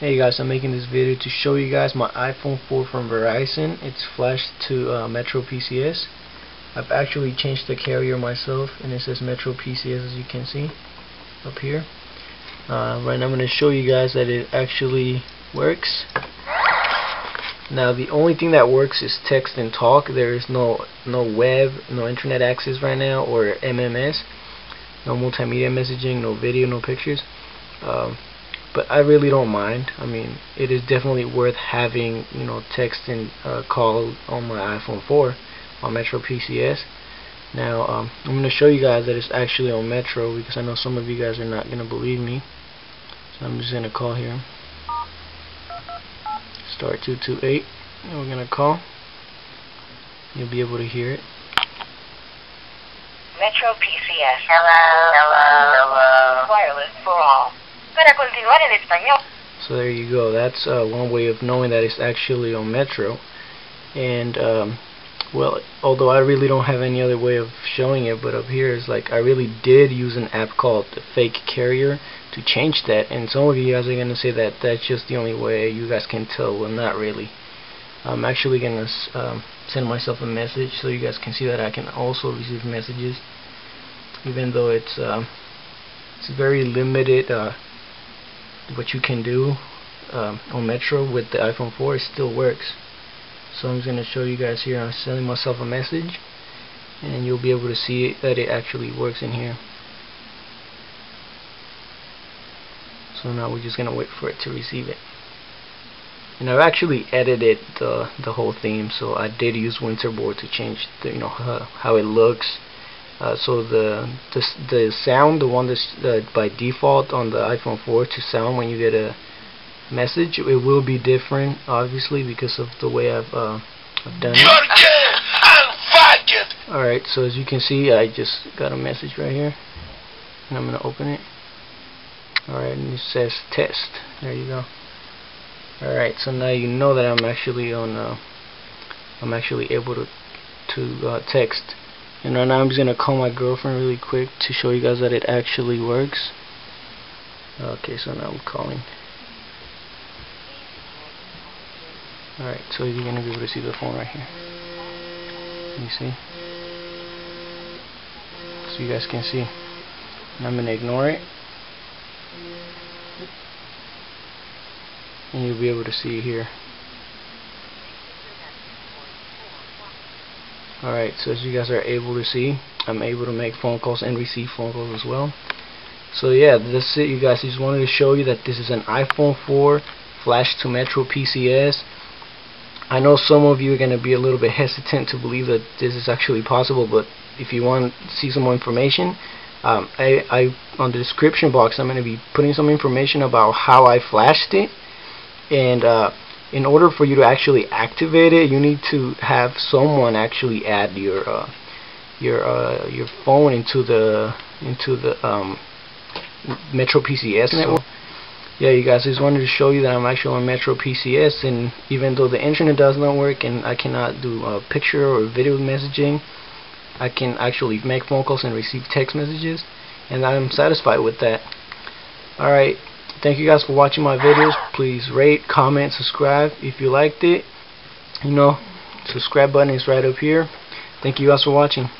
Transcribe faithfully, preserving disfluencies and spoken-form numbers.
Hey guys, I'm making this video to show you guys my iPhone four from Verizon. It's flashed to uh, MetroPCS. I've actually changed the carrier myself and it says MetroPCS as you can see up here. Uh, right now I'm going to show you guys that it actually works. Now the only thing that works is text and talk. There is no, no web, no internet access right now, or M M S. No multimedia messaging, no video, no pictures. Um, But I really don't mind. I mean, it is definitely worth having, you know, text and uh, call on my iPhone four on MetroPCS. Now, um, I'm going to show you guys that it's actually on Metro because I know some of you guys are not going to believe me. So I'm just going to call here. Star two two eight. And we're going to call. You'll be able to hear it. MetroPCS. Hello. Hello. Hello. Wireless for all. So there you go. That's uh, one way of knowing that it's actually on Metro. And um, well, although I really don't have any other way of showing it, but up here is like I really did use an app called the Fake Carrier to change that. And some of you guys are gonna say that that's just the only way you guys can tell. Well, not really. I'm actually gonna um, send myself a message so you guys can see that I can also receive messages, even though it's uh, it's very limited. Uh, what you can do um, on Metro with the iPhone four, it still works. So I'm just going to show you guys here. I'm sending myself a message and you'll be able to see it, that it actually works in here. So now we're just going to wait for it to receive it. And I've actually edited the, the whole theme, so I did use Winterboard to change the, you know, how, how it looks. Uh, so the, the the sound, the one that's uh, by default on the iPhone four to sound when you get a message, it will be different, obviously, because of the way I've, uh, I've done it. Alright, so as you can see, I just got a message right here, and I'm going to open it. Alright, and it says test. There you go. Alright, so now you know that I'm actually on. Uh, I'm actually able to to uh, text. And right now I'm just going to call my girlfriend really quick to show you guys that it actually works. Okay, so now I'm calling. Alright, so you're going to be able to see the phone right here. You see? So you guys can see. And I'm going to ignore it. And you'll be able to see here. Alright, so as you guys are able to see, I'm able to make phone calls and receive phone calls as well. So yeah, that's it, you guys. I just wanted to show you that this is an iPhone four flashed to MetroPCS. I know some of you are going to be a little bit hesitant to believe that this is actually possible, but if you want to see some more information, um, I, I on the description box, I'm going to be putting some information about how I flashed it. And uh, in order for you to actually activate it, you need to have someone actually add your uh, your uh, your phone into the into the um, MetroPCS network. So, yeah, you guys, I just wanted to show you that I'm actually on MetroPCS, and even though the internet does not work and I cannot do uh, picture or video messaging, I can actually make phone calls and receive text messages, and I'm satisfied with that. All right. Thank you guys for watching my videos. Please rate, comment, subscribe if you liked it. You know, subscribe button is right up here. Thank you guys for watching.